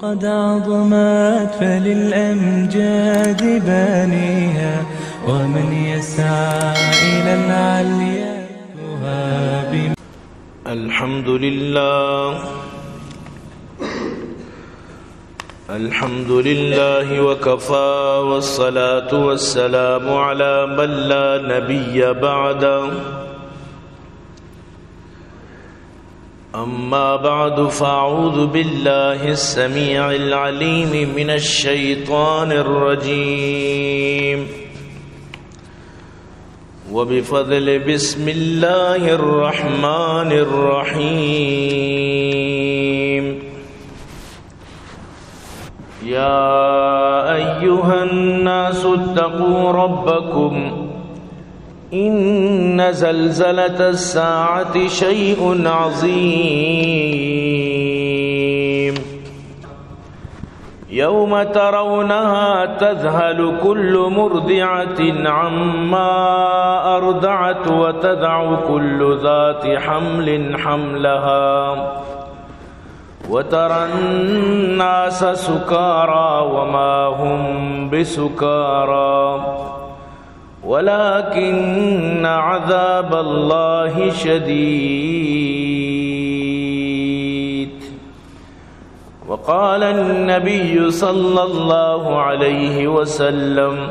قد عظمت فللأمجاد بانيها ومن يسعى إلى العليا بما. الحمد لله الحمد لله وكفى والصلاة والسلام على من لا نبي بعده أما بعد فأعوذ بالله السميع العليم من الشيطان الرجيم وبفضل بسم الله الرحمن الرحيم يا أيها الناس اتقوا ربكم إن زلزلة الساعة شيء عظيم يوم ترونها تذهل كل مرضعة عما أرضعت وتضع كل ذات حمل حملها وترى الناس سكارى وما هم بسكارى ولكن عذاب الله شديد وقال النبي صلى الله عليه وسلم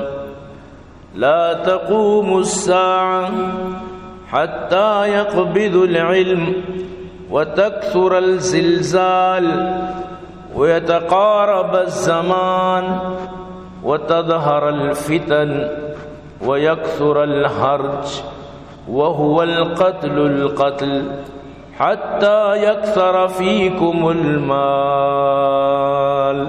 لا تقوم الساعة حتى يقبض العلم وتكثر الزلزال ويتقارب الزمان وتظهر الفتن ويكثر الهرج وهو القتل القتل حتى يكثر فيكم المال.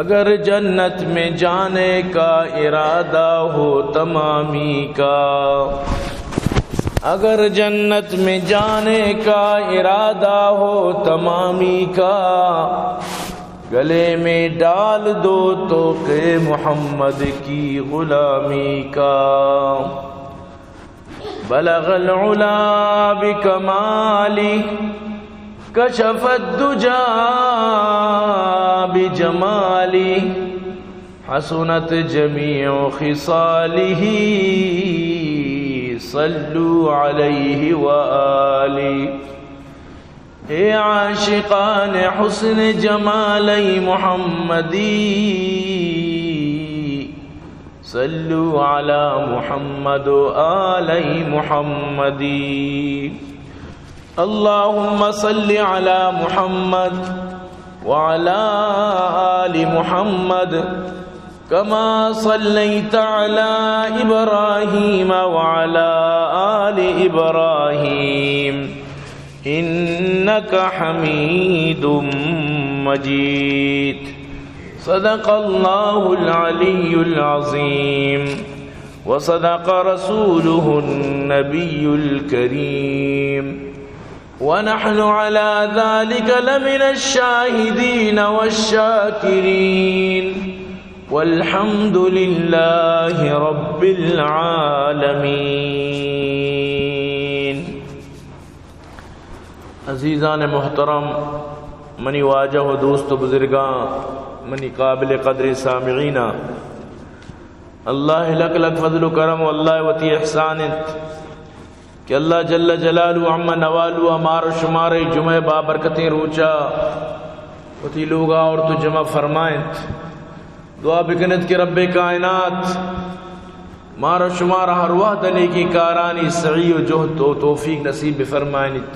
اگر جنت میں جانے کا ارادہ ہو تمامی کا، اگر جنت میں جانے کا ارادہ ہو تمامی کا، گلے میں ڈال دو توق محمد کی غلامی کا. بلغ العلا بکمالی کشف الدجا بجمالی حسنت جمیع خصالی صلوا علیہ وآلی. اے عاشقان حسن جمالی محمدی صلوا علی محمد و آلی محمدی. اللہم صل علی محمد وعلی آل محمد كما صليت على إبراهيم وعلى آل إبراهيم إنك حميد مجيد. صدق الله العلي العظيم وصدق رسوله النبي الكريم ونحن على ذلك لمن الشاهدين والشاكرين والحمد لله رب العالمين. عزیزان محترم، منی واجہ و دوست و بزرگان، منی قابل قدر سامعین، اللہ لک لک فضل و کرم و اللہ وتی احسانت کہ اللہ جل جلالو عما نوالو امار و شمار جمعہ بابرکتیں روچا وتی لوگا اور تو جمع فرمائنت. دعا بکنت کہ رب کائنات مار و شمار ہر وحد نیکی کارانی سعی و جہد و توفیق نصیب فرمائنت.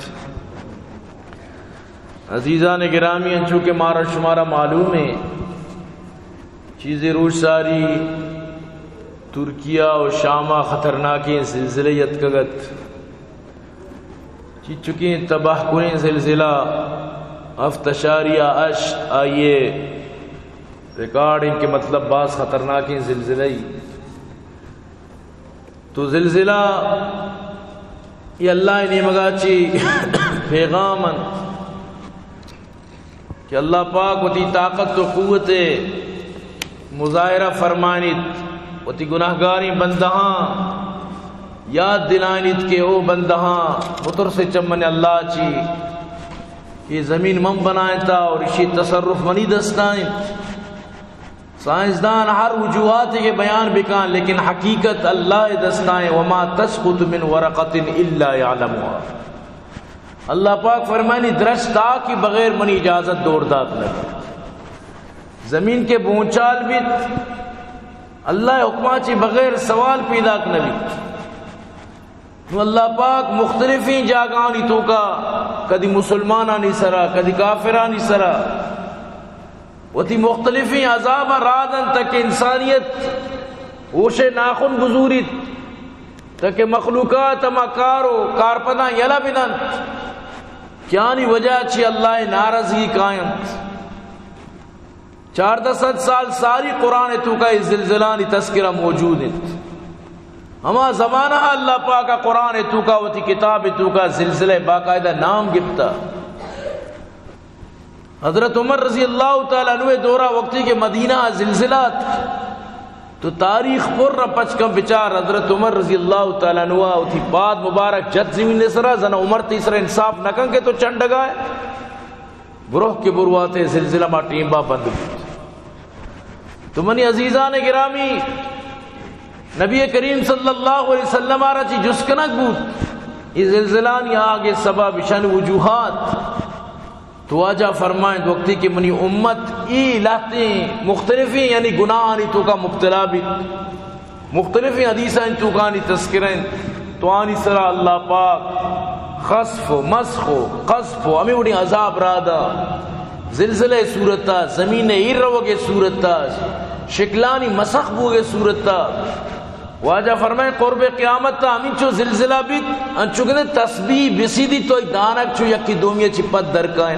عزیزان گرامی، چونکہ مارا شمارا معلوم ہے چیزیں روش ساری ترکیہ اور شامہ خطرناکیں زلزلے یتکگت چیز چکیں تباہ کنیں زلزلہ 7.8 آئیے ریکارڈ ان کے مطلب بعض خطرناکیں زلزلے. تو زلزلہ یہ اللہ نے مگا چی پیغامن کہ اللہ پاک وتی طاقت و قوت مظاہرہ فرمانت، وتی گناہگاری بندہاں یاد دلائنت کہ او بندہاں مطر سے چمن اللہ چی یہ زمین من بنائیں تا اور اسی تصرف منی دستائیں. سائنسدان ہر وجوہات کے بیان بکان لیکن حقیقت اللہ دستائیں. وما تسقط من ورقت الا یعلمها. اللہ پاک فرمائنی درستا کی بغیر منی اجازت دوردات لگے. زمین کے بونچال بھی اللہ حکمات بغیر سوال پیدا کنبی. اللہ پاک مختلفی جاگانی توکا کدی مسلمانانی سرا کدی کافرانی سرا و تی مختلفی عذاب رادن تک انسانیت اوش ناخن گزوریت تک مخلوقات اما کارو کارپنا یلا بدن کیانی وجہ چی اللہ نارضی قائم. 400 سال ساری قرآن توکا اس زلزلانی تذکرہ موجود ہے. ہما زمانہ اللہ پاک قرآن توکا و تی کتاب توکا زلزلہ باقاعدہ نام گفتا. حضرت عمر رضی اللہ تعالیٰ عنہ دورہ وقتی کے مدینہ زلزلات تو تاریخ پر پچکم بچار. حضرت عمر رضی اللہ تعالیٰ عنہ و تی بعد مبارک جت زمین نسرہ زنہ عمر تیسرہ انصاف نکن کے تو چندگائے بروح کے برواتے زلزلہ ما ٹیمبہ بند بود. تو منی عزیزان گرامی نبی کریم صلی اللہ علیہ وسلم آرہ چی جسکنک بود یہ زلزلان یہاں آگے سبب شن وجوہات. تو آجا فرمائیں وقتی کہ منی امت ای لہتیں مختلفیں یعنی گناہانی توکا مبتلا بھی مختلفیں حدیثیں توکانی تذکریں تو آنی سرا اللہ پاک خصف و مسخ و قصف و ہمیں اڑی عذاب رادا. زلزلہ صورتہ زمین ایر روگے صورتہ شکلانی مسخ بوگے صورتہ. واجہ فرمائیں قرب قیامت تا ہمیں چو زلزلہ بیت انچو گنے تسبیح بسی دی تو دانک چو یکی دومیہ چی پت درکائیں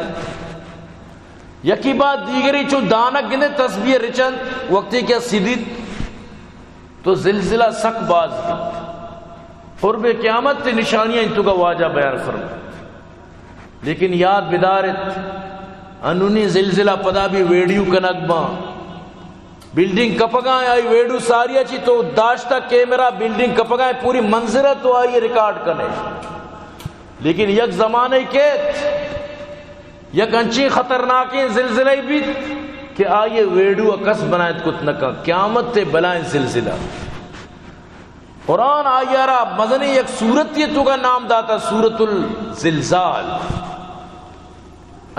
یکی بات دیگری چو دانک گنے تسبیح رچن وقتی کیا سیدید تو زلزلہ سک باز دی. قرب قیامت تی نشانیاں انتو کا واجہ بیان فرمائیں. لیکن یاد بدارت انہوں نے زلزلہ پدا بھی ویڈیو کنک ماں بلڈنگ کپگائیں آئی ویڈو ساریا چی تو داشتہ کیمرہ بلڈنگ کپگائیں پوری منظرہ تو آئی ریکارڈ کرنے. لیکن یک زمانہ کیت یک انچی خطرناکی زلزلہ بھی کہ آئی ویڈو اکس بنایت کتنکا قیامت تے بلائیں زلزلہ. قرآن آئی آرہ مزنی یک سورت یہ تو کا نام داتا سورت الزلزال.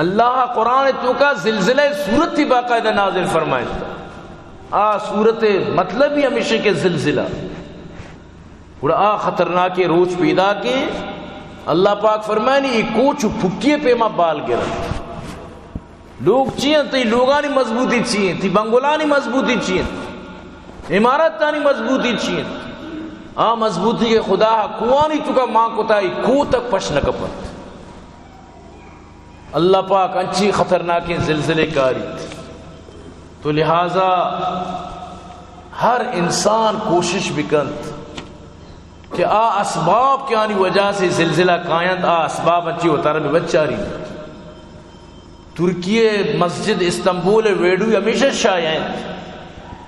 اللہ قرآن تو کا زلزلہ سورت ہی باقاعدہ نازل فرمائیں. آ صورت مطلب ہی ہمیشہ کے زلزلہ اور آ خطرناک روچ پیدا کے اللہ پاک فرمائنی ایک کوچ پھکیے پیما بال گرا. لوگ چیئے تی لوگانی مضبوطی چیئے تی بنگولانی مضبوطی چیئے امارتانی مضبوطی چیئے آ مضبوطی کے خدا کوانی چکا ماں کتائی کو تک پشن کپت. اللہ پاک انچی خطرناک زلزلے کاری تھی. تو لہٰذا ہر انسان کوشش بکنت کہ آ اسباب کیانی وجہ سے زلزلہ قائند آ اسباب اچھی ہوتا رہا میں بچاری. ترکی مسجد استنبول ویڈوی ہمیشہ شائعیں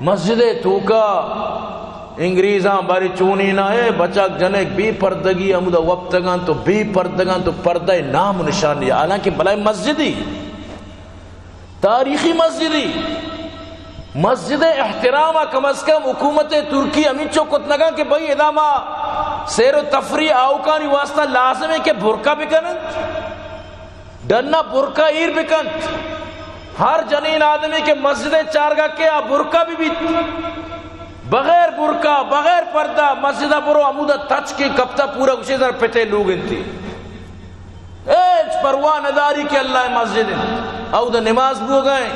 مسجد توکا انگریزاں باری چونی نہ ہے بچاک جنک بی پردگی امودہ وقتگان تو بی پردگان تو پردہ نام نشان لیا. حالانکہ بلائی مسجدی تاریخی مسجدی مسجد احترام کم از کم حکومت ترکی امین چو کتنگا کہ بھئی ادامہ سیر و تفریح آوکانی واسطہ لازم ہے کہ برکہ بکنند ڈنہ برکہ ایر بکنند. ہر جنین آدمی کے مسجد چارگا کے آپ برکہ بھی بیت بغیر برکہ بغیر پردہ مسجدہ برو عمودہ تچ کے کپتا پورا کچھ ادھر پتے لوگ انتی ایچ پروان اداری کے اللہ مسجد او دا نماز بھو گئے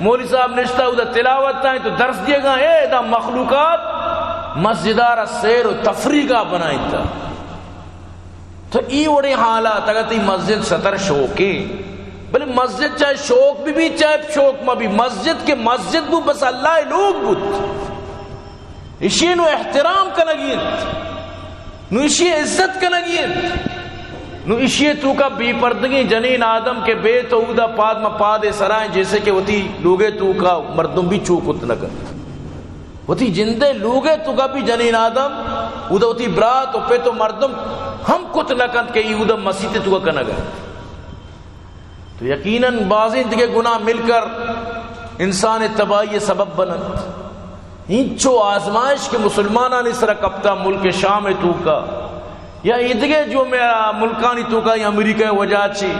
مولی صاحب نشتہ او دا تلاوت تائیں تو درس دیے گئے اے دا مخلوقات مسجدارہ سیر و تفریقہ بنائیں تا. تو ای وڑی حالات اگر تی مسجد ستر شوقی بلے مسجد چاہے شوق بھی چاہے شوق مبی مسجد کے مسجد بھو بس اللہ لوگ بھوت اشی نو احترام کنگیت نو اشی عزت کنگیت نو اشیئے تو کا بی پردگی جنین آدم کے بے توودہ پادم پاد سرائیں جیسے کہ ہوتی لوگے تو کا مردم بھی چوکت نہ کرتا ہوتی جندے لوگے تو کا بھی جنین آدم اودہ ہوتی برات اپے تو مردم ہم کت نہ کرتا کہ اودہ مسیح تو کا نہ کرتا. تو یقیناً بعض دیگر گناہ مل کر انسان تباہی سبب بنند ہنچو آزمائش کے مسلمانان اس رکبتا ملک شام تو کا یا ادگے جو میرا ملکانی تو کا یا امریکہ وجہ چی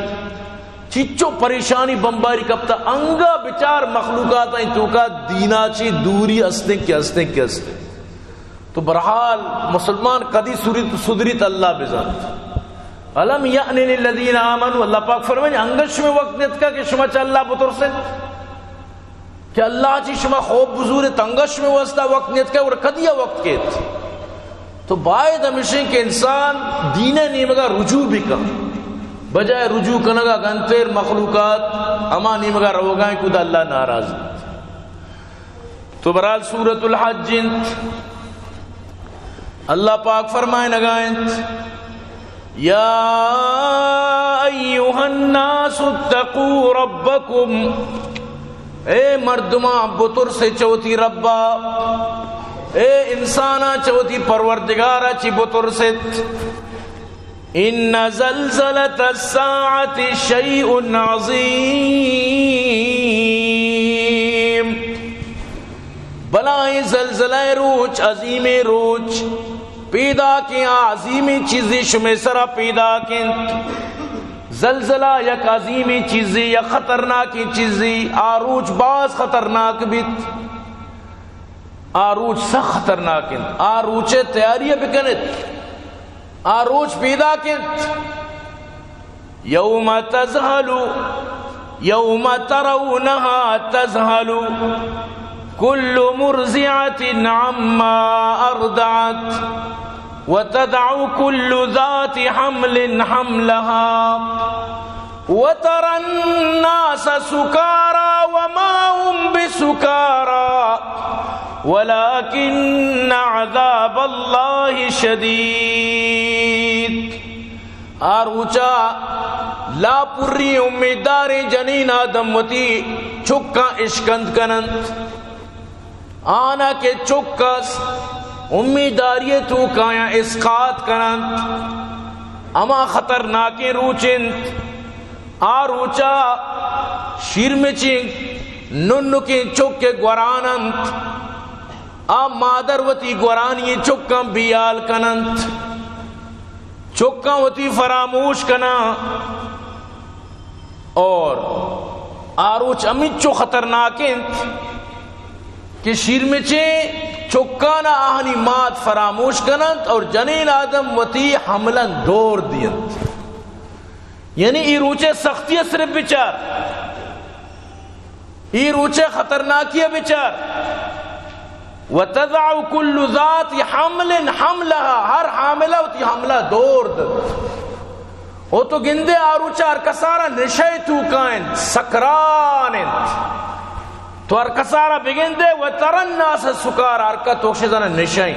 چچو پریشانی بمباری کبتا انگا بچار مخلوقات ہیں تو کا دینہ چی دوری ہستے کیا ہستے کیا ہستے تو برحال مسلمان قدی صدریت اللہ بزانت علم یعنی للذین آمنوا اللہ پاک فرمائے انگش میں وقت نیت کا کہ شما چا اللہ بطر سے کہ اللہ چی شما خوب بزور تنگش میں وستا وقت نیت کا اور قدیہ وقت کیت تو باید ہمیشہ کہ انسان دین نیمگا رجوع بھی کر بجائے رجوع کنگا گنتیر مخلوقات اما نیمگا روگائیں کود اللہ ناراض تو برحال سورة الحج اللہ پاک فرمائے نگائیں یا ایوہ الناس اتقوا ربکم اے مردمہ بطر سے چوتی ربا اے انسانہ چوتی پروردگارہ چی بطر سے ان زلزلت الساعت شیء عظیم بلائیں زلزلہ روچ عظیم روچ پیدا کیا عظیمی چیزی شمی سرا پیدا کیا زلزلہ یک عظیمی چیزی یک خطرناکی چیزی آروچ باز خطرناک بیت آروچ سخ خطرناک آروچ تیاری بکنت آروچ پیدا کیا یوم تزہلو یوم ترونہا تزہلو کل مرضعت عما ارضعت وَتَدْعُ كُلُّ ذَاتِ حَمْلٍ حَمْلَهَا وَتَرَى النَّاسَ سُكَارَى وَمَا هُمْ بِسُكَارَى وَلَكِنَّ عَذَابَ اللَّهِ شَدِيدٌ آروچا لا پوری امیدار جنین آدم وتی چکا اشکند کنند آنا کے چکا امیداری تو کایا اسقاط کرند اما خطرناکی روچند آروچا شیرمچنگ ننکی چک گورانند آم مادروتی گورانی چکاں بیال کنند چکاں وتی فراموش کنند اور آروچ امیچو خطرناکند کہ شیرمچنگ چکانا آہنی مات فراموش کنند اور جنین آدم وطی حملن دور دیند یعنی ای روچے سختی صرف بچار ای روچے خطرناکی بچار وَتَدْعُ كُلُّ ذَاتِ حَمْلٍ حَمْلَهَا ہر حاملہ وطی حملہ دور دیند وہ تو گندے آروچار کسارا نشے توکائند سکرانند تو ارکسارہ بگن دے وَتَرَنْ نَاسَ سُکَارَ ارکا توکشیزانا نشائیں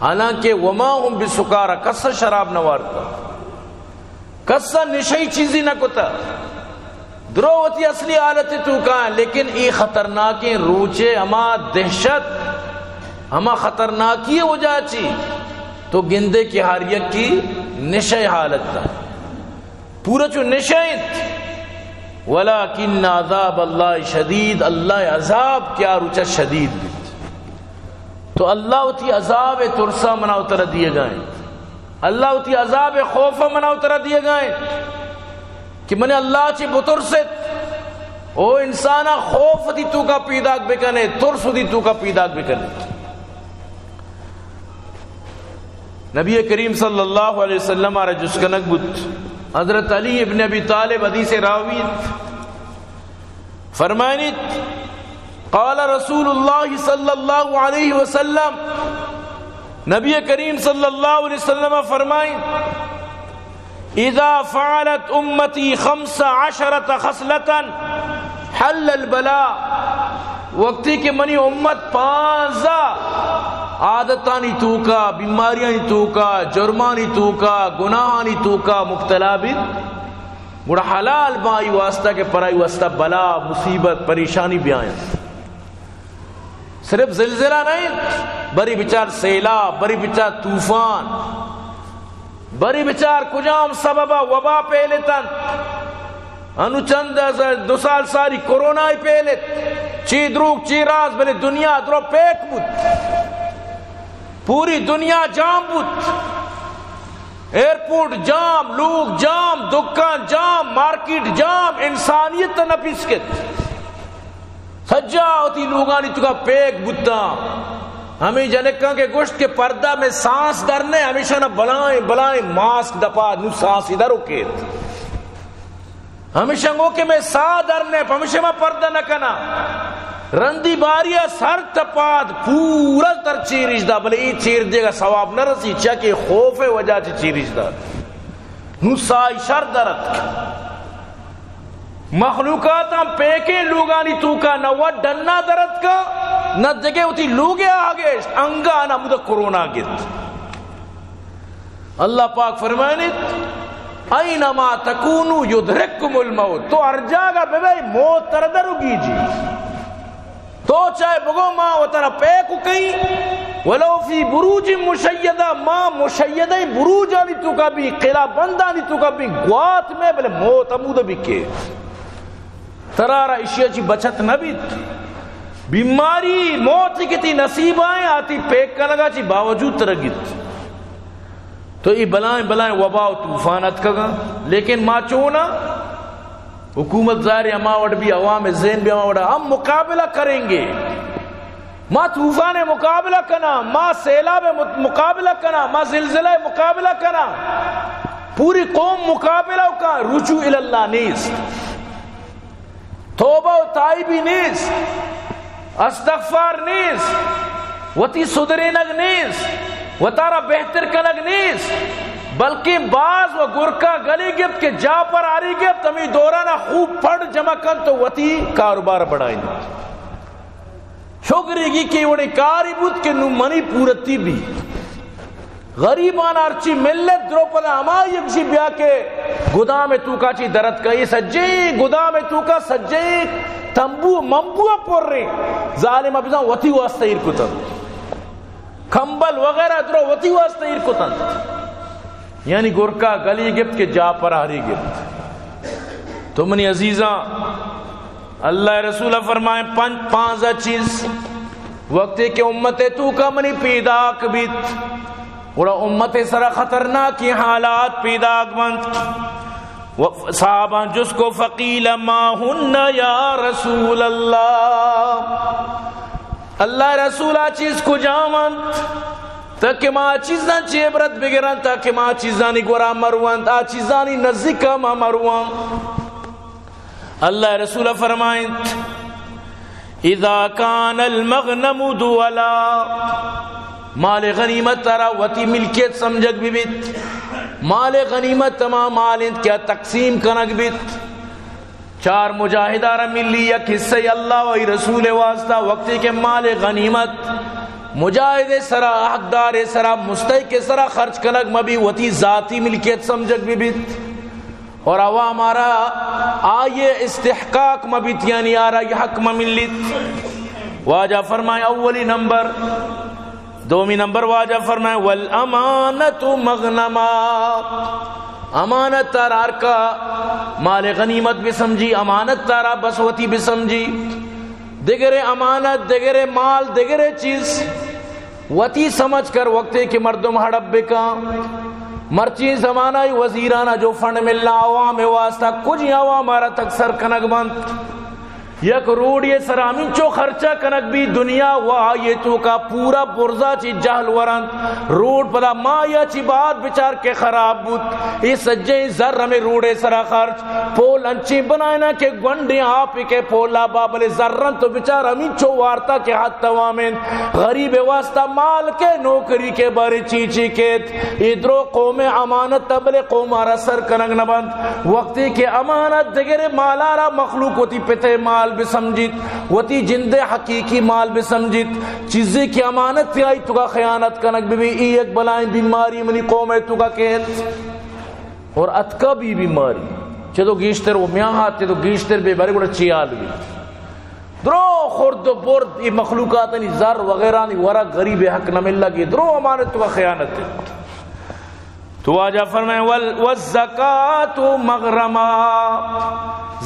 حالانکہ وَمَا هُمْ بِسُکَارَ کسا شراب نوارتا کسا نشائی چیزی نہ کتا دروتی اصلی حالتی توکاں لیکن ای خطرناکی روچے اما دہشت اما خطرناکی ہو جاچی تو گندے کی حاریت کی نشائی حالت تا پورا چو نشائیت وَلَكِنَّ عَذَابَ اللَّهِ شَدِيد اللہ عذاب کیا روچہ شدید بیت تو اللہ اتی عذاب ترسا منا اترہ دیئے گائیں اللہ اتی عذاب خوفہ منا اترہ دیئے گائیں کہ منہ اللہ چی بترست او انسانہ خوف دی تو کا پیداک بکنے ترس دی تو کا پیداک بکنے نبی کریم صلی اللہ علیہ وسلم آرہ جس کا نقبت حضرت علی ابن ابی طالب حدیث راویت فرمائنیت قال رسول اللہ صلی اللہ علیہ وسلم نبی کریم صلی اللہ علیہ وسلم فرمائیں اذا فعلت امتی 15 خصلتا حل البلاء وقتی کہ منی امت 15 عادتانی توکا بیماریانی توکا جرمانی توکا گناہانی توکا مبتلا بیت گوڑا حلال بائی واسطہ کے پرائی واسطہ بلا مصیبت پریشانی بھی آئیں صرف زلزلہ نہیں بری بچار سیلاب بری بچار طوفان بری بچار کجام سببہ وبا پہلتن انو چند دو سال ساری کرونای پیلت چی دروگ چی راز بلے دنیا درو پیک بود پوری دنیا جام بود ایرپورٹ جام لوگ جام دکان جام مارکیٹ جام انسانیت تا نپیسکت سجا ہوتی لوگانی تکا پیک بودتا ہمیں جنکاں کے گوشت کے پردہ میں سانس درنے ہمیشہ نہ بلائیں بلائیں ماسک دپا نو سانس ادھر اکیت ہمیشہ گو کہ میں سا درنے ہمیشہ میں پردہ نہ کنا رندی باریہ سر تپاد پورا تر چیرش دا بلے یہ چیر دے گا ثواب نہ رسی چاکہ خوف وجہ چی چیرش دا نو سائی شر درد مخلوقات ہم پیکے لوگانی توکا نہ وہ ڈننا درد کا نہ دگے ہوتی لوگے آگے انگا نہ مدہ کرونا گت اللہ پاک فرمائنیت اینما تکونو یدرککم الموت تو ارجا گا بھائی موت تردرو گیجی تو چاہے بگو ماں و ترہ پیکو کئی ولو فی بروج مشیدہ ماں مشیدہ بروج آنی تو کبھی قلعہ بند آنی تو کبھی گوات میں بھلے موت امود بکے ترارہ اشیاء جی بچت نبید بیماری موت کتی نصیب آئیں آتی پیک کرنگا جی باوجود ترگید تو یہ بلائیں بلائیں وبا و طوفانت کا گا لیکن ما چونا حکومت ظاہر اماوڑ بھی عوام ذہن بھی اماوڑا ہم مقابلہ کریں گے ما طوفان مقابلہ کنا ما سیلاب مقابلہ کنا ما زلزلہ مقابلہ کنا پوری قوم مقابلہ کا رجوع اللہ نیست توبہ و تائبی نیست استغفار نیست وتی صدرینگ نیست و تارا بہتر کنگ نیس بلکہ باز و گرکا گلی گفت کہ جا پر آری گفت ہمیں دورانہ خوب پڑھ جمع کن تو وطی کاروبار بڑھائیں شکری گی کہ انہیں کاری بود کہ نمانی پورتی بھی غریبان ارچی ملت درو پدا ہمائی اکشی بیا کے گدا میں توکا چی درد کا یہ سجی گدا میں توکا سجی تنبو ممبوہ پور رہے ظالم ابزان وطی واسطہ ایر کتر کمبل وغیرہ درو وطی واسطہ ایر کتن یعنی گرکا گلی گفت کے جا پر آری گفت تو منی عزیزاں اللہ رسولہ فرمائے پانزہ چیز وقتی کہ امت تو کا منی پیداک بیت اور امت سر خطرناکی حالات پیداک بند صحابہ جس کو فقیل ما ہن یا رسول اللہ اللہ رسولہ چیز کو جامند تاکہ ما چیزان چی عبرت بگرند تاکہ ما چیزانی گورا مروند آ چیزانی نزدکا ما مروند اللہ رسولہ فرمائند اذا کان المغنم دولا مال غنیمت ترا وطی ملکیت سمجھک بھی بیت مال غنیمت تمام مالند کیا تقسیم کنک بیت چار مجاہدارہ ملی یک حصہ اللہ وی رسول واسطہ وقتی کے مال غنیمت مجاہد سرا حقدار سرا مستحق سرا خرچ کنگ مبی وطی ذاتی ملکیت سمجھک بھی بیت اور عوام آرہ آئے استحقاق مبیت یعنی آرہ یہ حق مملیت واجہ فرمائے اولی نمبر دومی نمبر واجہ فرمائے والامانت مغنمات امانت تارار کا مال غنیمت بھی سمجھی امانت تارا بسوتی بھی سمجھی دیگر امانت دیگر مال دیگر چیز وطی سمجھ کر وقتے کہ مردم ہڑب بکا مرچی زمانہ وزیرانہ جو فنڈ ملنا عوام واسطہ کچھ عوام آرہ تک سر کنگ بند یک روڑی سرامین چو خرچہ کنگ بھی دنیا وآیتو کا پورا برزا چی جہل ورند روڑ پدا ما یا چی بات بچار کے خراب بود اس سجے ذرہ میں روڑے سرا خرچ پول انچی بنائینا کہ گونڈیں آپ کے پولا بابل ذرن تو بچار امین چو وارتا کے حد توامن غریب واسطہ مال کے نوکری کے باری چیچی کیت ادرو قوم امانت تبل قوم آرہ سر کنگ نبند وقتی کہ امانت دیگر مال آرہ مخلوق ہوتی پتے مال بسمجید وطی جند حقیقی مال بسمجید چیزیں کی امانت تیائی توگا خیانت کنک بھی ای ایک بلائیں بیماری منی قوم توگا کہت اور اتکا بھی بیماری چھے تو گیشتر وہ میاں ہاتھ تو گیشتر بے بارے گوڑا چیال بھی درو خورد و برد ای مخلوقات انی زر وغیرہ انی ورہ غریب حق نملہ کی درو امانت توگا خیانت تو آجا فرمائیں وَالزَّكَاةُ مَغْرَمَا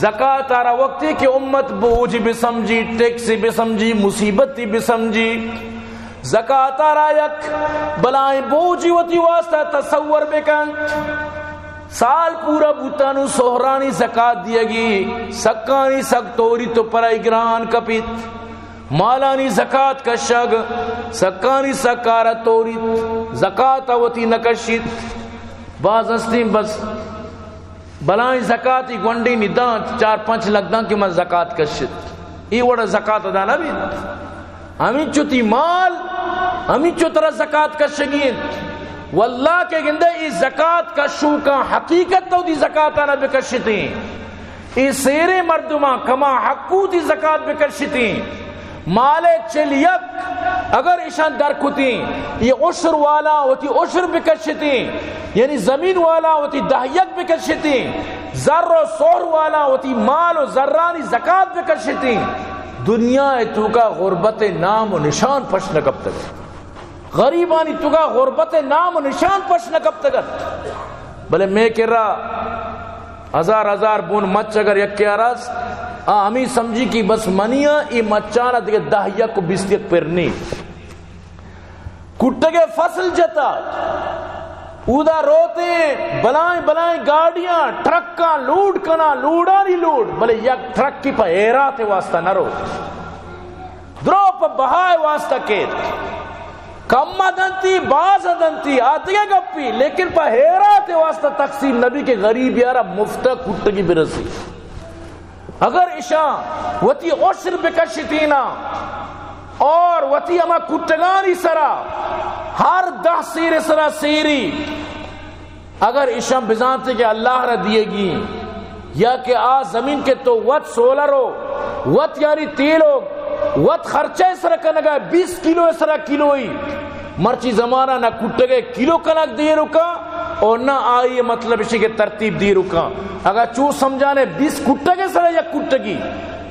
زکاة آرہ وقتی کہ امت بوجھ بھی سمجھی، ٹیکس بھی سمجھی، مصیبت بھی سمجھی. زکاة آرہ یک بلائیں بوجھی وطی واسطہ تصور بکن سال پورا بوتانو سہرانی زکاة دیا گی، سکانی سکتوری تو پر اگران کپیت، مالانی زکاة کشگ، سکانی سکارہ توریت، زکاة آواتی نکشید. بعض ہستیم بس بلائیں زکاة گونڈی ندان 4-5 لگدان کہ میں زکاة کشید، یہ وڑا زکاة دانا بھی ہمیں چوتی مال ہمیں چوترہ زکاة کشگید. واللہ کے گندے یہ زکاة کشو کا حقیقت تو دی زکاة آنا بکشیتیں، یہ سیرے مردمہ کما حقو دی زکاة بکشیتیں. مال چلیک اگر ایشان درکتیں یہ عشر والا ہوتی عشر بکشتیں، یعنی زمین والا ہوتی دہیق بکشتیں، زر و سور والا ہوتی مال و زرانی زکاة بکشتیں. دنیا توکا غربت نام و نشان پشن کب تگر، غریبانی توکا غربت نام و نشان پشن کب تگر. بلے میں کرا ہزار ہزار بون مچ اگر یک کے عرص ہمیں سمجھی کہ بس منیاں یہ مچانا دیکھے دہیا کو بستیت پرنی کٹکے فصل جتا اودا روتے بلائیں بلائیں گاڑیاں ٹرکاں لوڈ کنا لوڈانی لوڈ، بلے یک ٹرک کی پہ ایرات واسطہ نہ رو درو پہ بہائے واسطہ کیت کمہ دنتی باز دنتی آتی ہے گپی، لیکن پہ ایرات واسطہ تقسیم نبی کے غریب یارہ مفتہ کٹکی برسی. اگر اشان وطی عشر بکشتینا اور وطی اما کٹگانی سرا ہر 10 سیر سرا سیری اگر اشان بزانتے کہ اللہ را دیئے گی، یا کہ آ زمین کے تو وط سولر ہو وط یعنی تیل ہو وط خرچہ سرا کنگا ہے 20 کلو سرا کلوئی مرچی زمانہ نہ کٹگے کلو کنگ دیئے رکا اور نہ آئی مطلب اسی کے ترتیب دی رکا. اگر چوز سمجھانے 20 کٹے کے سرے یا کٹے کی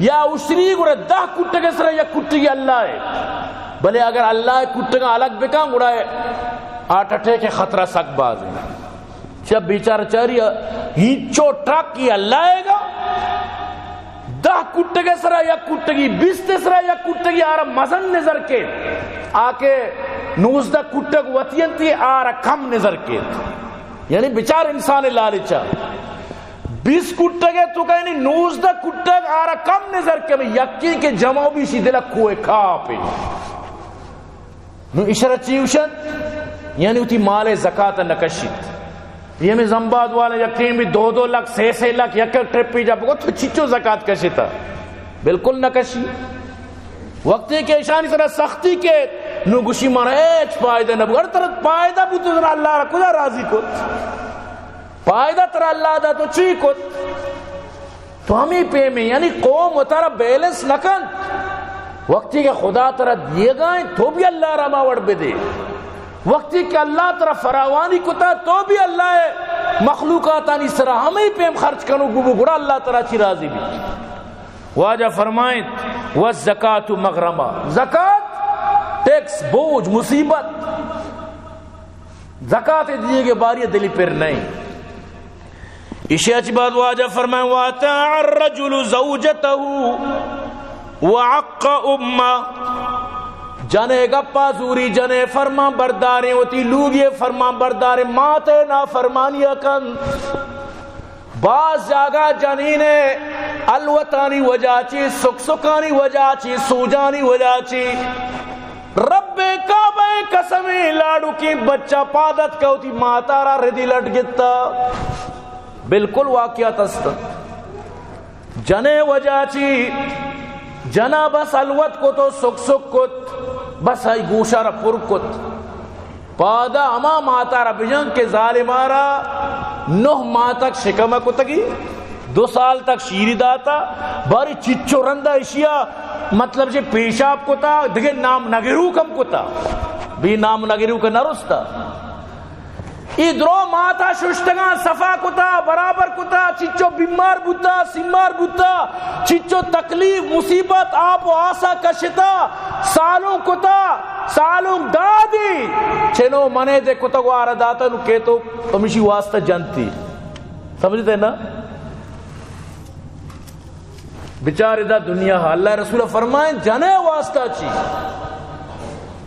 یا اشری گرے 10 کٹے کے سرے یا کٹے کی اللہ ہے، بلے اگر اللہ کٹے کا الگ بکاں گرائے آٹھٹے کے خطرہ سک باز ہیں. جب بیچار چاری ہیچو ٹرک کی اللہ ہے گا 10 کٹے کے سرے یا کٹے کی 20 سرے یا کٹے کی آرہ مزن نظر کے آکے 19 کٹے کو وطین تھی آرہ کم نظر کے، یعنی بیچار انسان لالچا 20 کٹک ہے تو کہنی 19 کٹک آرہ کم نظر کے میں یقین کے جمعو بھی اسی دلہ کوئے کھا پہ نو اشارت چیوشن، یعنی اتی مال زکاة نکشید. یہ میں زنباد والا یقین بھی 2-2 لکھ 6-6 لکھ یک ٹرپ پی جا پکو تو چچو زکاة کشیتا بلکل نکشید. وقتی کے اشانی سرہ سختی کے نو گوشی مانا ایچ پائدہ نبو گر ترک پائدہ بھی تو ترہ اللہ را کجا راضی کت پائدہ ترہ اللہ دا تو چی کت تو ہمیں پہ میں یعنی قوم و ترہ بیلنس نکن وقتی کہ خدا ترہ دیے گائیں تو بھی اللہ را ماور بدے، وقتی کہ اللہ ترہ فراوانی کتا تو بھی اللہ مخلوقاتانی سرہ ہمیں پہ ہم خرچ کنو گبو گڑا اللہ ترہ چی راضی بھی. واجہ فرمائیں وَالزَّكَاةُ مَغْرَمَا زکاة ٹیکس بوجھ مصیبت زکاة دیئے گے باری دلی پر نہیں. اسی اچھی بات واجہ فرمائیں وَاتَاعَ الرَّجُلُ زَوْجَتَهُ وَعَقَّ أُمَّا جنے گپا زوری جنے فرما برداریں ہوتی لوگی فرما برداریں ماتے نا فرمانی اکن باز جاگا جنینے الوطانی وجاچی سکسکانی وجاچی سوجانی وجاچی رب کعبہ قسمی لاڑو کی بچہ پادت کا ہوتی ماتارا ردی لٹ گتا بلکل واقعات است. جنے وجہ چی جنا بس الوت کو تو سک سک کت بس ہی گوشہ را پر کت پادا اما ماتارا بجنگ کے ظالمارا 9 ماہ تک شکمہ کتگی 2 سال تک شیری داتا باری چچو رندہ اشیا مطلب جے پیشاب کو تا دیکھے نام نگیرو کم کو تا بھی نام نگیرو کا نرستا إدرو ماتا شوشتغان صفا كتا برابر كتا چچو بیمار بوتا سیمار بوتا چچو تکلیف مصیبت آپ و آسا کشتا سالوں کتا سالوں دادی چنو منے دے کتا کو آرداتا نو کہتو تمشی واسطہ جنتی سمجھتے ہیں نا بچار دا دنیا ہے اللہ رسول فرمائیں جنے واسطہ چی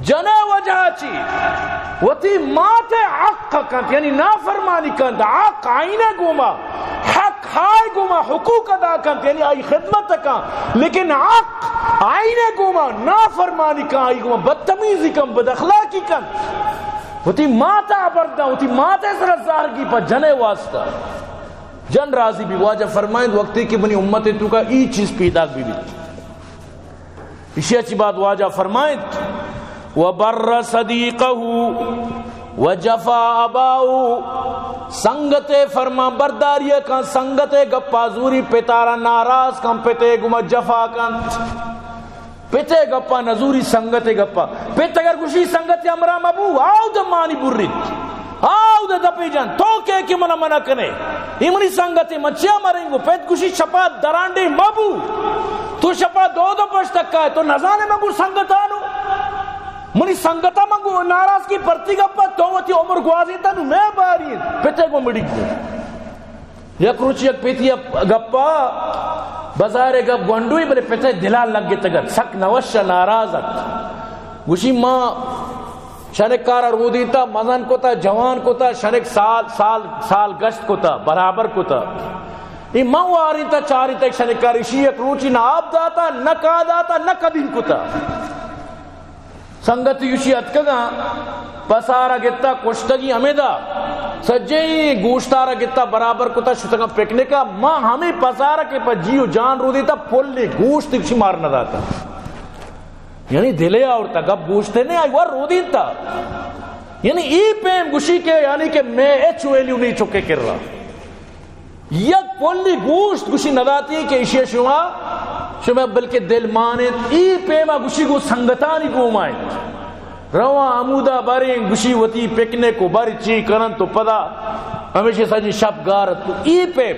جنے وجہ چی وتی مات حق کن یعنی نافرمانی کن حق آئینہ گوما حق ہائے گوما حقوق ادا کن یعنی آئی خدمت کن لیکن حق آئینہ گوما نافرمانی کن آئی گوما بدتمیزی کن بدخلاقی کن وتی مات عبردہ وتی مات سر زارگی پا جنے واسطہ جن راضی بھی واجہ فرمائیں وقتی کہ بنی امت تو کا ای چیز پیدا بھی بھی اسی اچھی بات واجہ فرمائیں وَبَرَّ صَدِيقَهُ وَجَفَا عَبَاؤُ سنگت فرما برداریہ کن سنگت گپا زوری پیتارا ناراض کن پیتے گمہ جفا کن پیتے گپا نزوری سنگت گپا پیتے گر گوشی سنگت امرا مبو آو دمانی برید آو دا دپی جن تو کہے کہ منہ منہ کنے امری سنگت مچیا مرنگو پیت گوشی شپا درانڈے مبو تو شپا دو دو پش تک کائے تو نزانے مبو سنگتانو منی سنگتا منگو ناراض کی پرتی گا پا تووتی عمر گوازی تنو میں بارید پیتے گو مڈک دو یک روچ یک پیتی گا پا بظاہر گا گوندوی بلے پیتے دلال لگی تگر سک نوش ناراضت گوشی ماں شنک کارا رو دیتا مزن کو تا جوان کو تا شنک سال گشت کو تا برابر کو تا یہ ماں واری تا چاری تا شنک کاری شیئک روچی نہ آپ داتا نہ کا داتا نہ قدیم کو تا سنگت یوشی اتکگا پسارا گتا کشتگی امیدہ سجئی گوشتارا گتا برابر کتا شتگا پکنے کا ماں ہمیں پسارا کے پا جیو جان رو دیتا پل لے گوشت اکشی مارنا داتا یعنی دلے آورتا گب گوشتے نہیں آئی وار رو دیتا یعنی ای پیم گوشی کے یعنی کہ میں ایچ ویلیو نہیں چکے کر رہا یک پل لے گوشت گوشی نداتی کہ اشیاء شما شما بلکہ دل مانت ای پیما گوشی کو سنگتانی کو مائت روان عمودہ بارین گوشی وطی پکنے کو باری چی کرن تو پدا ہمیشہ ساجی شب گارت کو ای پیم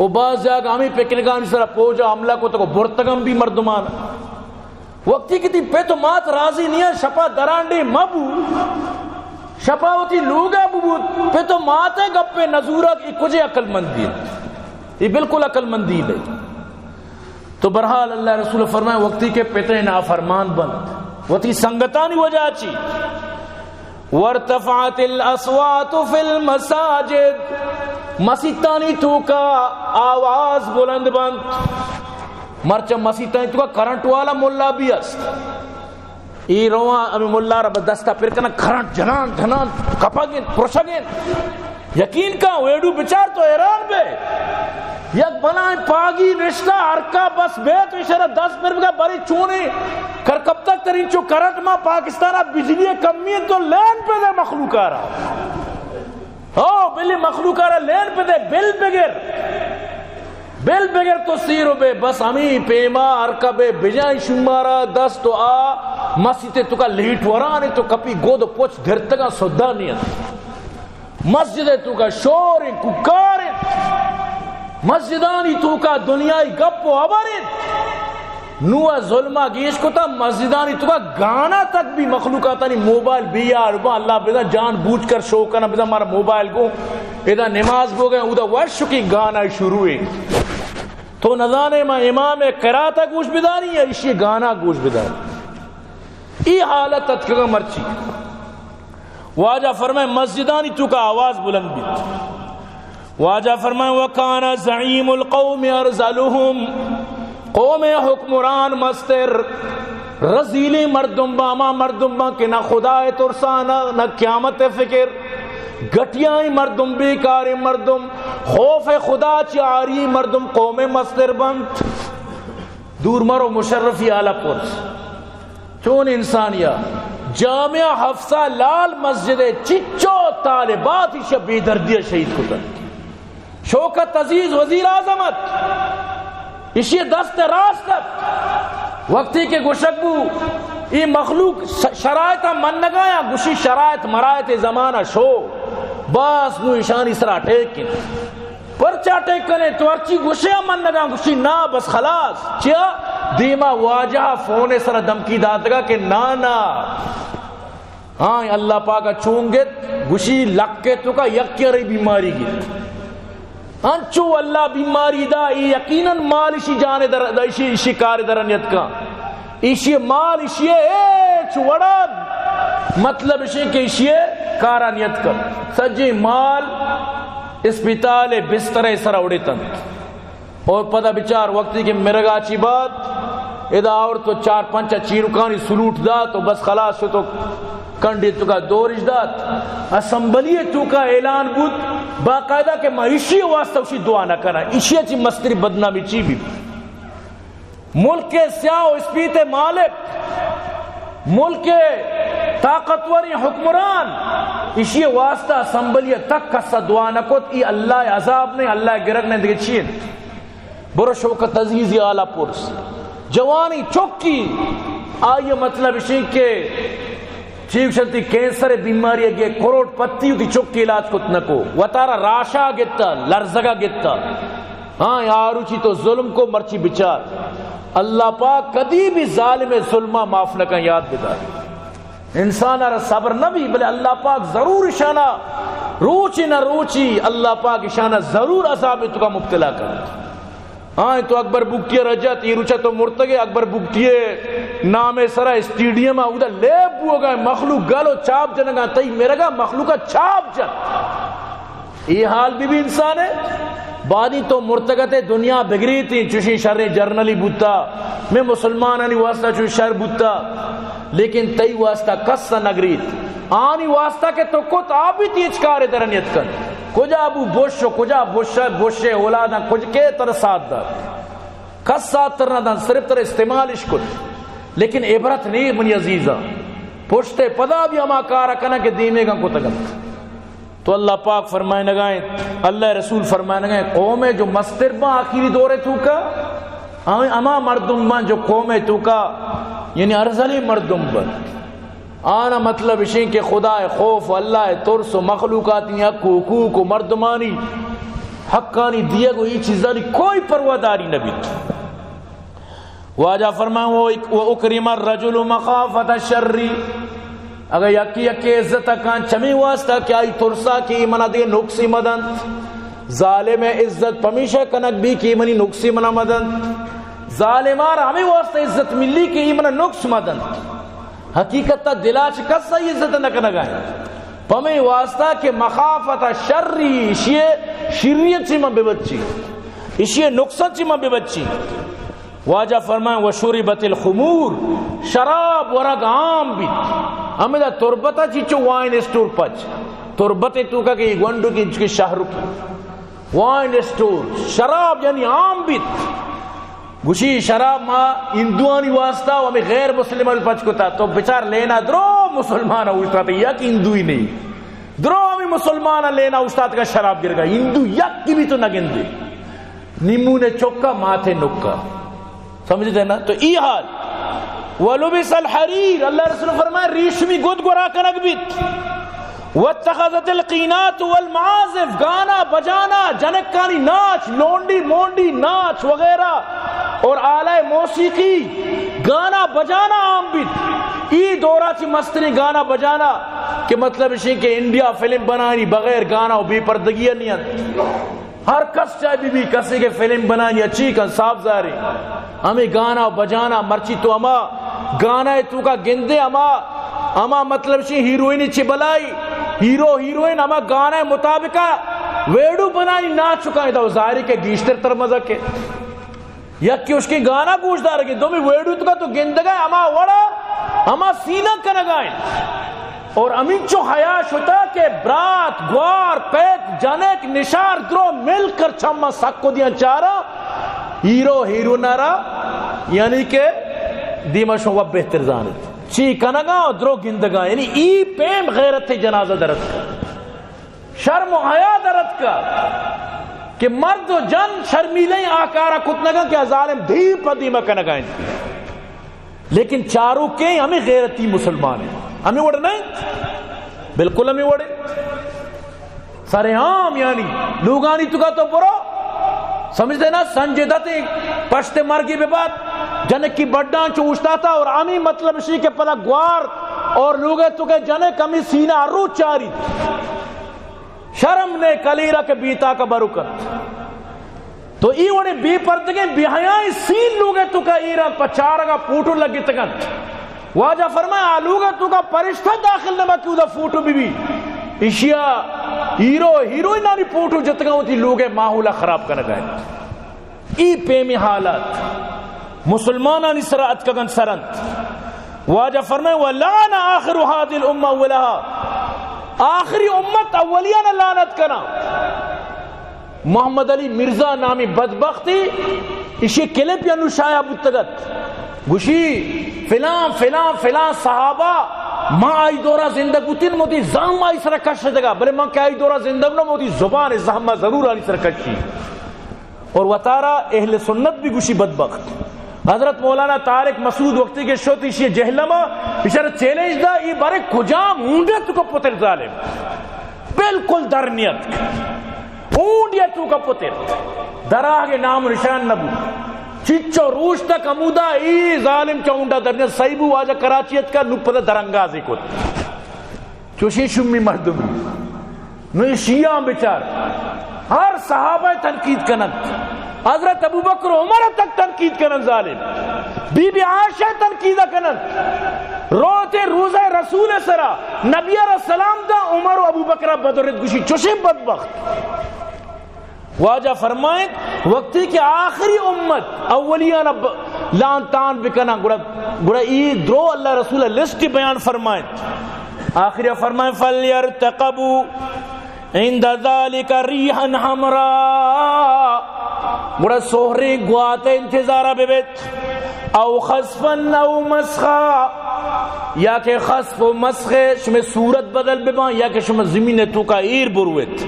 او باز جاگا ہمیں پکنے کا ہمیں سرہ پوجا عملہ کو تکو برتگم بھی مردمان وقتی کتی پہ تو مات راضی نہیں ہے شپا درانڈے مبو شپا وطی لوگا ببود پہ تو مات ہے گپ پہ نظورہ کی کجھے اقل مندید یہ بالکل اقل مندید ہے تو برحال اللہ رسول فرمائے وقتی کے پیتے نافرمان بند وقتی سنگتانی وجہ چی وَارْتَفْعَتِ الْأَصْوَاتُ فِي الْمَسَاجِدِ مسیطانی توکا آواز بلند بند مرچم مسیطانی توکا کرنٹ والا ملہ بھی است ای روان امی ملہ رب دستا پھر کنا کرنٹ جنان جنان کپا گن پرشا گن یقین کا ویڈو بچار تو ایران بے یک بلائیں پاگی رشتہ ارکا بس بے تو اشارہ 10 منٹ بگا بری چونے کرکب تک ترین چو کرٹ ماں پاکستانہ بجلی کمی تو لین پہ دے مخلوق آ رہا او بلی مخلوق آ رہا لین پہ دے بل بگر تو سیرو بے بس ہمیں پیما ارکا بے بجائیں شمارہ 10 تو آ مسیتے تو کا لیٹ ورانے تو کپی گود پوچھ دھرت کا سدانیت مسجدے تو کا شوریں ککاریں مسجدانی تو کا دنیای گپ و عبرت نوہ ظلمہ گیش کو تا مسجدانی تو کا گانا تک بھی مخلوقاتا نہیں موبائل بھی آربا اللہ بیدا جان بوجھ کر شو کرنا بیدا ہمارا موبائل کو بیدا نماز بو گئے اودا ورشو کی گانا شروع ہے تو نظانے میں امام قراتا گوش بیدا نہیں ہے اسی گانا گوش بیدا ای حالت تکگا مرچی واجہ فرمائے مسجدانی تو کا آواز بلند بیت واجہ فرمائے وَكَانَ زَعِيمُ الْقَوْمِ اَرْزَلُهُمْ قوم حکمران مستر رزیلی مردم با ما مردم با کہ نہ خدای ترسانہ نہ قیامت فکر گٹیائی مردم بیکاری مردم خوف خدا چیاری مردم قوم مستر بند دور مرو مشرفی آلہ پرس چون انسانیہ جامعہ حفظہ لال مسجد چچو طالبات شبی دردیہ شہید کتن شوکت عزیز وزیر اعظمت اسی دست راستت وقتی کے گوشکبو یہ مخلوق شرائطہ من نگایا گوشی شرائط مرائط زمانہ شو باس نو ایشان اسرا ٹیک کن پرچا ٹیک کنے تو ارچی گوشیا من نہ گوشی نا بس خلاص چیا دیما واجہ فون اسرا دمکی دادگا کہ نا نا ہاں اللہ پاکا چونگت گوشی لکے تو کا یکیری بیماری گی انچو اللہ بیماری دا یقیناً مال اسی جانے دا اسی شکار درنیت کا اسی مال اسی ایچ وڑا مطلب اسی کہ اسی کارانیت کا سجی مال اسپیتال بستر سر اوڑی تن اور پتہ بچار وقتی کہ مرگا چی بات ادا اور تو چار پنچا چیرکانی سلوٹ دا تو بس خلاص تو کنڈی تو کا دورش دات اسمبلی تو کا اعلان بود باقاعدہ کہ میں اسی واسطہ اسی دعا نہ کرنا اسی اچھی مستری بدنامی چی بھی ملک سیاہ و اسپیت مالک ملک طاقتوری حکمران اسی واسطہ اسمبلی تک کسا دعا نہ کت ای اللہ عذاب نہیں اللہ گرگ نہیں دیکھ چین برو شوکت عزیزی آلہ پورس جوانی چکی آئیے مطلب اسی کے چیف شنطی کینسر بیماری اگے کروڑ پتیوں کی چکی علاج کتنا کو وطارہ راشا گتا لرزگا گتا ہاں آروچی تو ظلم کو مرچی بچار اللہ پاک کدی بھی ظالم ظلمہ معاف نہ کن یاد بدار انسان آرہ صبر نبی بلے اللہ پاک ضرور اشانہ روچی نہ روچی اللہ پاک اشانہ ضرور عذاب تو کا مبتلا کرتا ہاں تو اکبر بکتی رجت ایروچہ تو مرتگے اکبر بکتی نام سرہ اسٹیڈیم آگودہ لیب ہو گئے مخلوق گلو چاپ جنگا تئی میرے گا مخلوقہ چاپ جنگ یہ حال بھی انسان ہے بعدی تو مرتگتے دنیا بگری تھی چوشی شر جرنلی بودتا میں مسلمانانی واسطہ چوشی شر بودتا لیکن تئی واسطہ کس نگری تھی آنی واسطہ کہ تو کت آبی تیچ کارے درنیت کر کجا ابو بوشو کجا بوشے اولاداں کج کے تر ساتھ دار کس ساتھ ترنا دان صرف تر استعمالش کن لیکن عبرت نہیں منی عزیزاں پوشتے پدا بھی ہما کارا کنا کہ دینے گا کو تگت تو اللہ پاک فرمائنے گائیں اللہ رسول فرمائنے گائیں قومیں جو مستر با آخری دورے توکا اما مردم با جو قومیں توکا یعنی ارزلی مردم با آنا مطلب اشیں کہ خدا خوف و اللہ ترس و مخلوقاتی حق و حقوق و مردمانی حقانی دیئے گو یہ چیزانی کوئی پرواداری نبی واجہ فرمائے وَأُكْرِمَ الرَّجُلُ مَخَافَةَ الشَّرِّ اگر یکی یکی عزت کان چمی واسطہ کیا ہی ترسا کی منہ دے نقصی مدن ظالم عزت پمیشہ کنک بھی کی منی نقصی منہ مدن ظالمان ہمیں واسطہ عزت ملی کی منہ نقص مدن حقیقت تا دلاش کس سے عزت نہ کرنا گائیں پمیں واسطہ کہ مخافت شرری اسیے شریعت چی میں بے بچی اسیے نقصت چی میں بے بچی واجہ فرمائیں وَشُرِبَتِ الْخُمُورِ شراب ورق عام بھی ہمیں دا تربتہ چی چو وائن اسٹور پچ تربتہ تو کا کہ یہ گونڈو کی انچ کے شہروں کی وائن اسٹور شراب یعنی عام بھی گوشی شراب ماں اندوانی واسطہ و ہمیں غیر مسلمہ پچ کو تھا تو بچار لینا درو مسلمانہ اوشتا تھا یک اندوی نہیں درو ہمیں مسلمانہ لینا اوشتا تھا شراب گر گا اندو یک کی بھی تو نگن دے نمونے چکا ماتھے نکا سمجھتے ہیں نا تو ای حال وَلُبِسَ الْحَرِيرِ اللہ رسول فرمائے ریشمی گد گرا کنک بیت وَاتَّخَذَتِ الْقِينَاتُ وَالْمَعَازِفْ گانا بجانا جنکانی ناچ لونڈی مونڈی ناچ وغیرہ اور آلہ موسیقی گانا بجانا عام بیت ای دورہ چی مستری گانا بجانا کہ مطلب اسی کہ انڈیا فلم بنانی بغیر گانا و بے پردگی نہیں ہر کس چاہے بھی بھی کسی کے فلم بنانی اچھی کن صاحب زاری ہمیں گانا بجانا مرچی تو اما گانا تو کا گندے اما مطلب اسی ہیروئنی چی بلائی ہیرو ہیروئن اما گانا مطابقہ ویڈو بنانی نہ چکائی دا ظاہری کے گیشتر ترمزک کے یکی اس کی گانا گوشدار گئی دومی ویڈو تو کا تو گندگا ہے اما وڑا اما سینہ کنگائیں اور امین چو حیاش ہوتا کہ برات گوار پیت جنک نشار درو مل کر چھمہ سکو دیاں چارا ہیرو ہیرو نارا یعنی کہ دیمشوں وب بہتر زانت چی کنگا اور درو گندگا یعنی ای پیم غیرت جنازہ درد کا شرم و حیا درد کا کہ مرد و جن شرمیلیں آکارہ کتنگا کہ ظالم دھیم پر دیمہ کنگا لیکن چاروں کے ہمیں غیرتی مسلمان ہیں ہمیں وڑے نہیں بالکل ہمیں وڑے سارے عام یعنی لوگانی تکا تو برو سمجھتے نا سنجیدہ تھی پشتے مرگی بے بات جنک کی بڑھان چوشتا تھا اور آمی مطلب شی کے پلا گوار اور لوگے تکے جنک ہمیں سینہ رو چاری شرم نے کلیرہ کے بیتا کا برکت تو ای وڑے بی پردگیں بی حیائی سین لوگے تکا ایران پچارگا پوٹو لگی تکن واجہ فرمایا لوگے تکا پرشتہ داخل نما کیوں دا پوٹو بی بی اشیا ہیرو انہاری پوٹو جتگا ہوتی لوگے ماحولہ خراب کرنے گئے ای پیمی حالات مسلمانان اسرائت کگن سرند واجہ فرمایا وَلَعَنَ آخِرُ هَذِي الْأُمَّةِ وَلَهَا آخری امت اولیان لعنت کرنا محمد علی مرزا نامی بدبختی اسی کلپ یا نشایہ بودتگت گوشی فلان فلان فلان صحابہ ماں آئی دورہ زندگ بودتین موتی زہمہ اس را کشت دگا بلے ماں کیا آئی دورہ زندگ نو موتی زبان زہمہ ضرور آئی اس را کشتی اور وطارہ اہل سنت بھی گوشی بدبخت حضرت مولانا طارق مسعود وقتی کے شوت اسی جہلمہ اشارت چیلنج دا یہ بارے کجام ہونڈت کو پتر ظالم بلکل درمیت ہونڈ یا تو کا پتر دراہ کے نام نشان نبو چچو روش تک عمودہ ای ظالم چاہونڈا درمیت سائبو آجا کراچیت کا نوپ پتہ درنگازی کو چوشی شمی مردم نوی شیعہ بچار ہر صحابہ تنقید کنند حضرت ابو بکر عمر تک تنقید کنند ظالم بی بی عائشہ تنقیدہ کنند روت روزہ رسول سرا نبی علیہ السلام دا عمر و ابو بکرہ بدرد گوشی چوشی بدبخت واجہ فرمائیں وقتی کہ آخری امت اولیان لانتان بکنا گڑا ای درو اللہ رسول لسٹ بیان فرمائیں آخریہ فرمائیں فَلْيَرْتَقَبُوا عِنْدَ ذَلِكَ رِيحًا حَمْرًا گڑا سوہرے گواتے انتظارہ بے بیت او خصفاً او مسخا یا کہ خصف و مسخے شمیں صورت بدل بے بان یا کہ شمیں زمین توکا ایر برویت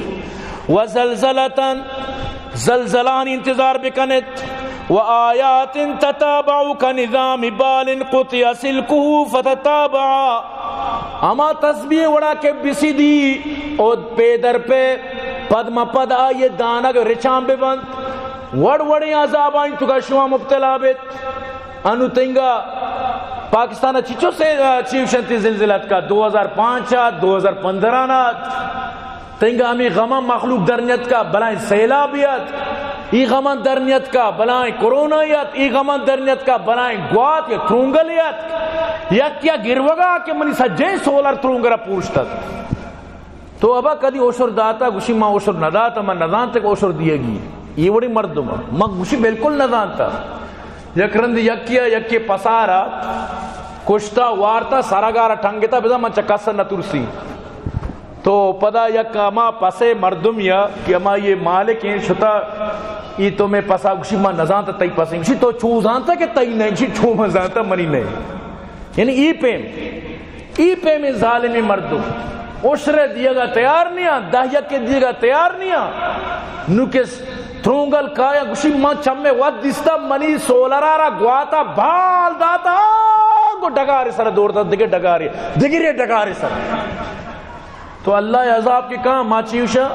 وَزَلْزَلَةً زَلْزَلَانِ انتظار بکنت وَآیَاتٍ تَتَابَعُكَ نِظَامِ بَالٍ قُطِعَ سِلْكُهُ فَتَتَابَعَ اما تسبیح وڑا کے بسی دی اود پیدر پہ پد مپد آئیے دانگ رچان بے بند وڑ وڑی عذاب آئیں تکا شما مبتلا بیت انو تنگا پاکستان چیچو سے چیوشنتی زلزلت کا 2005 2015 تنگا ہمیں غمہ مخلوق درنیت کا بلائیں سیلابیت ای غمہ درنیت کا بلائیں کرونایت ای غمہ درنیت کا بلائیں گوات یا ترونگلیت یک یا گروگا کہ منی سجے سولر ترونگرہ پورشتا تو ابا کدی اوشور داتا گوشی ماں اوشور نداتا ماں نظان تک اوشور دیئے گی یہ وڑی مردم ماں گوشی بلکل نظان تا یک رند یک یا پسارا کشتا وارتا سارگارا ٹھنگتا بزا ماں چکاسا نترسی تو پدا یک اما پسے مردم یا کہ اما یہ مالک ہیں شتا ای تو میں پسا گوشی ماں نزانتا تای پسیں گوشی تو چھو زانتا کہ تای نہیں گوشی چھو مزانتا منی نہیں یعنی ای پیم ظالمی مردم عشرے دیئے گا تیار نیا دہیت کے دیئے گا تیار نیا نوکس ترونگل کایا گوشی ماں چمیں وقت دیستا منی سولرارا گواتا بھال داتا کو ڈگاری سر دورتا دگرے ڈگاری سر تو اللہ عذاب کے کہاں ماں چیوشا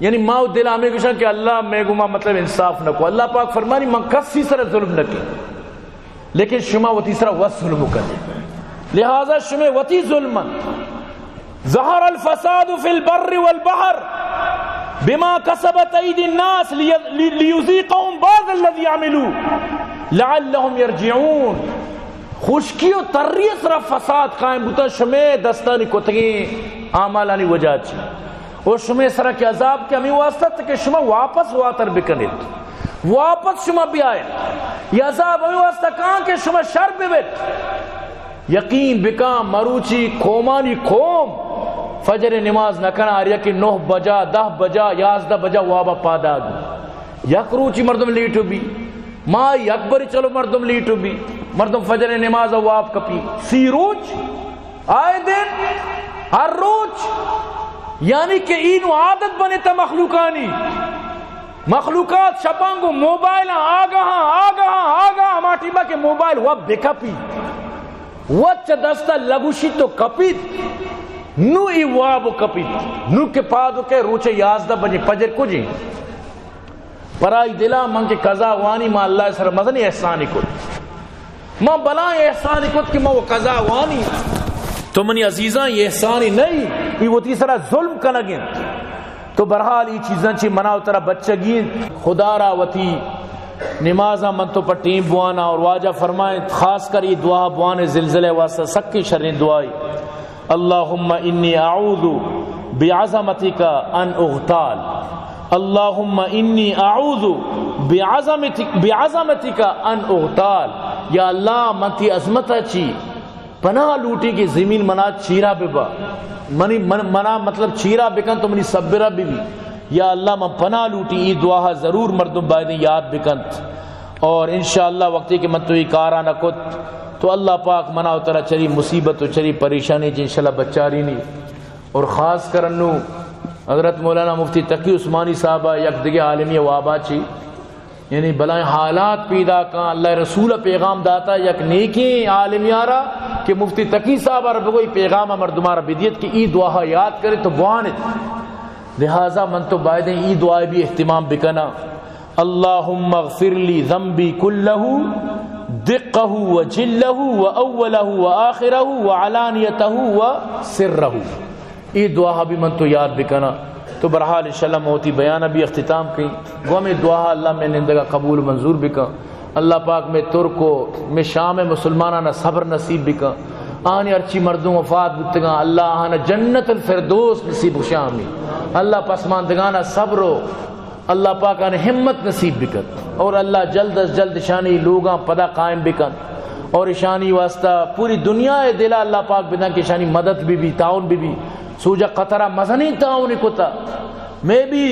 یعنی ماں دل آمین کشا کہ اللہ میں گو ماں مطلب انصاف نکو اللہ پاک فرمانی ماں کسی سر ظلم نکی لیکن شما و تیسرا وست ظلم کرنے لہذا شما و تی ظلم ظہر الفساد فی البر والبحر بما کسبت اید الناس لیوزیقہم بعض الذی عملو لعلہم یرجعون خشکی و تری اسرا فساد قائم بوتا شما دستانی کتگیں آمالانی وجہ چی اور شما سرہ کے عذاب کے ہمیں واسطہ تکہ شما واپس واتر بکنید واپس شما بھی آئے یہ عذاب ہمیں واسطہ کہاں کہ شما شر بیوید یقین بکاں مروچی قومانی قوم فجر نماز نہ کنا آریا کہ 9 بجا 10 بجا 11 بجا وابا پادا دو یک روچی مردم لیٹو بھی ماں یک بری چلو مردم لیٹو بھی مردم فجر نماز واب کپی سی روچ آئے دن ہر روچ یعنی کہ اینو عادت بنے تا مخلوقانی مخلوقات شپانگو موبائل آگا ہاں ہما ٹیمہ کے موبائل واب بکپی وچ دستا لگوشی تو کپیت نو ایواب کپی نو کے پادو کے روچے یازدہ بنی پجر کو جی پرائی دلا من کے قضا وانی ما اللہ سر مزنی احسانی کت ما بلا احسانی کت کہ ما وہ قضا وانی تو منی عزیزاں یہ احسانی نہیں یہ وہ تیسرا ظلم کنگیں تو برحال یہ چیزاں چی مناو ترہ بچگی خدا راوتی نمازہ من تو پر ٹیم بوانا اور واجہ فرمائیں خاص کر یہ دعا بوانے زلزلے واسطہ سکی شرین دعائی اللہم انی اعوذ بعظمتک ان اغتال اللہم انی اعوذ بعظمتک ان اغتال یا اللہ من تی عظمتہ چی پناہ لوٹی کی زمین منا چیرہ بے با منا مطلب چیرہ بکن تو منی صبرہ بے بھی یا اللہ من پناہ لوٹی ای دعا ضرور مردم بایدن یاد بکنت اور انشاءاللہ وقتی کہ من تو ہی کارا نہ کت تو اللہ پاک مناو ترہ چری مصیبت و چری پریشانی چی انشاءاللہ بچاری نی اور خاص کرنو حضرت مولانا مفتی تقی عثمانی صاحبہ یک دگے عالمی وابا چی یعنی بلائیں حالات پیدا کان اللہ رسول پیغام داتا یک نیکی عالمی آرہ کہ مفتی تقی صاحبہ رب کوئی پیغام مردمہ رب دیت کہ ای دعا یاد کرے تو بوانت لہذا من تو بایدیں ای دعای بھی اہتمام بکنا اللہم اغفر لی ذنبی کلہو دقه وجله وأوله وآخره وعلانيته وسره یہ دعا بھی من تو یاد بکنا تو برحال انشاءاللہ موتی بیانہ بھی اختتام کی گو میں دعا اللہ میں نندگہ قبول منظور بکا اللہ پاک میں ترکو میں شام مسلمانہ صبر نصیب بکا آنی ارچی مردوں وفات بکتگا اللہ آنا جنت الفردوس نصیب شامی اللہ پسماندگانہ صبرو اللہ پاک آنے ہمت نصیب بکت اور اللہ جلد از جلد شانی لوگاں پدا قائم بکت اور شانی واسطہ پوری دنیا دلہ اللہ پاک بدن کے شانی مدد بھی تعاون بھی سوجہ قطرہ مزنی تعاونی کتا میں بھی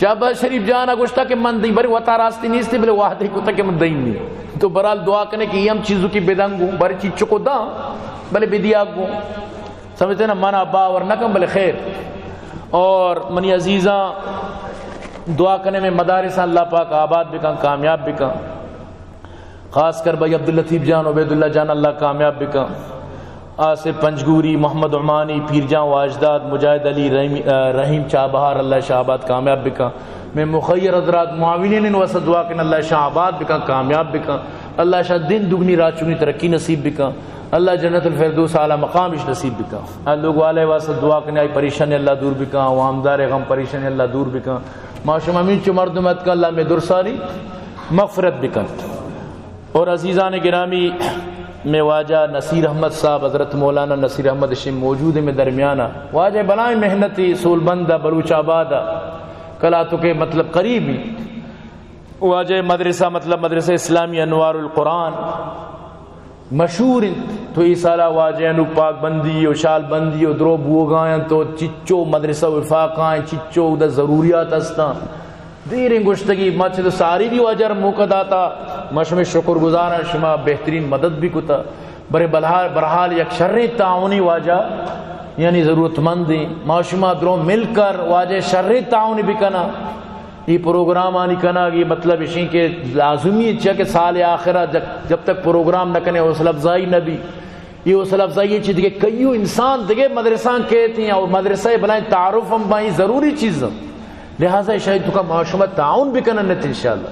شہبہ شریف جانا گوشتا کہ من دیں بری وطا راستی نیستی بلے وحدی کتا کہ من دیں نہیں تو برحال دعا کرنے کہ یہ ہم چیزوں کی بدنگوں بری چیز چکو دا بلے بدیاگوں سمجھتے ہیں منا باور نکم بلے خیر اور منی عزیزاں دعا کرنے میں مدارس اللہ پاک آباد بکن کامیاب بکن خاص کر بھائی عبداللطیف جان عبداللہ جان اللہ کامیاب بکن آصف پنجگوری محمد عمانی پیر جان واجداد مجاہد علی رحیم چابہار اللہ شاہ آباد کامیاب بکن میں مخیر حضرات معاونین وسط دعا کرنے اللہ شاہ آباد بکن کامیاب بکن اللہ شاہ دن دگنی رات چونی ترقی نصیب بکن اللہ جنت الفردوس اعلیٰ مقامش نصیب بکن لوگو علیہ وسط دعا کرنے آئی پریشانی اللہ دور بکن وامدار غم پریشانی اللہ دور بکن معاشم امین چو مردمت کا اللہ میں درسانی مغفرت بکند اور عزیزان گرامی میں واجہ نصیر احمد صاحب حضرت مولانا نصیر احمد شم موجود میں درمیانہ واجہ بلائیں محنتی سولبندہ بلوچ آبادہ کلاتو کے مطلب قریبی واجہ مدرسہ مطلب مدرسہ اسلامی انوار القرآن مشہور تو یہ سالہ واجہنو پاک بندی و شال بندی و دروب ہوگائیں تو چچو مدرسہ وفاق آئیں چچو دا ضروریات اسنا دیریں گشتگی مچھ تو ساری بھی واجر موقع داتا مشم شکر گزارا شما بہترین مدد بھی کتا برحال یک شر تعاونی واجہ یعنی ضرورت مندیں ما شما دروں مل کر واجہ شر تعاونی بھی کنا یہ پروگرام آنی کنا یہ مطلب اشیں کہ لازمی چاہ کہ سال آخرہ جب تک پروگرام نہ کنے حوصلہ افزائی نہ بھی یہ حوصلہ افزائی یہ چیز دیکھے کئیو انسان دیکھے مدرسہ کہتے ہیں اور مدرسہ بلائیں تعارف ہم بائیں ضروری چیز ہم لہذا شاید تو کا معاشمہ تعاون بھی کننت انشاءاللہ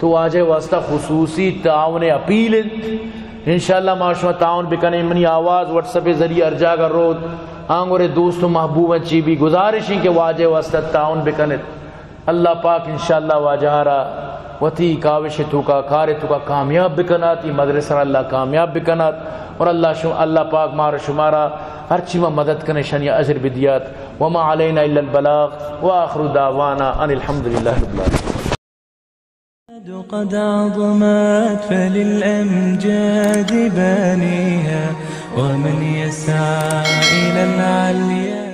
تو آج واسطہ خصوصی تعاون اپیل انشاءاللہ معاشمہ تعاون بھی کنن منی آواز واٹس اپ ذریعہ ارجا کر رود آنگورے دوست و محبوبہ چی بھی گزارشیں کہ آج واسطہ تعاون بھی کنن اللہ پاک انشاءاللہ واجہارا وطی کاوش توکا کار توکا کامیاب بکنات یہ مدرسہ اللہ کامیاب بکنات اور اللہ پاک مارا شمارا ہر چیز میں مدد کرنے شنیہ عجر بدیات وما علینا الا البلاغ وآخر دعوانا ان الحمدللہ رب العالمین قد عظمت فللأمجاد بانیها ومن یسعى الى العلیہ